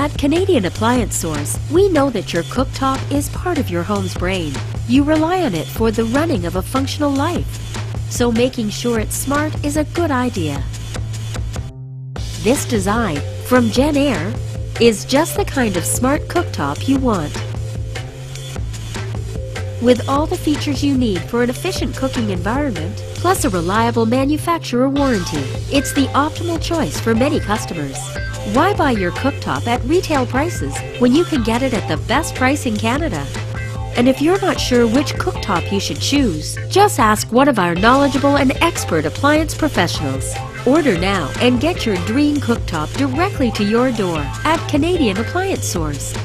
At Canadian Appliance Source, we know that your cooktop is part of your home's brain. You rely on it for the running of a functional life. So making sure it's smart is a good idea. This design from Jenn-Air is just the kind of smart cooktop you want. With all the features you need for an efficient cooking environment, plus a reliable manufacturer warranty, it's the optimal choice for many customers. Why buy your cooktop at retail prices when you can get it at the best price in Canada? And if you're not sure which cooktop you should choose, just ask one of our knowledgeable and expert appliance professionals. Order now and get your dream cooktop directly to your door at Canadian Appliance Source.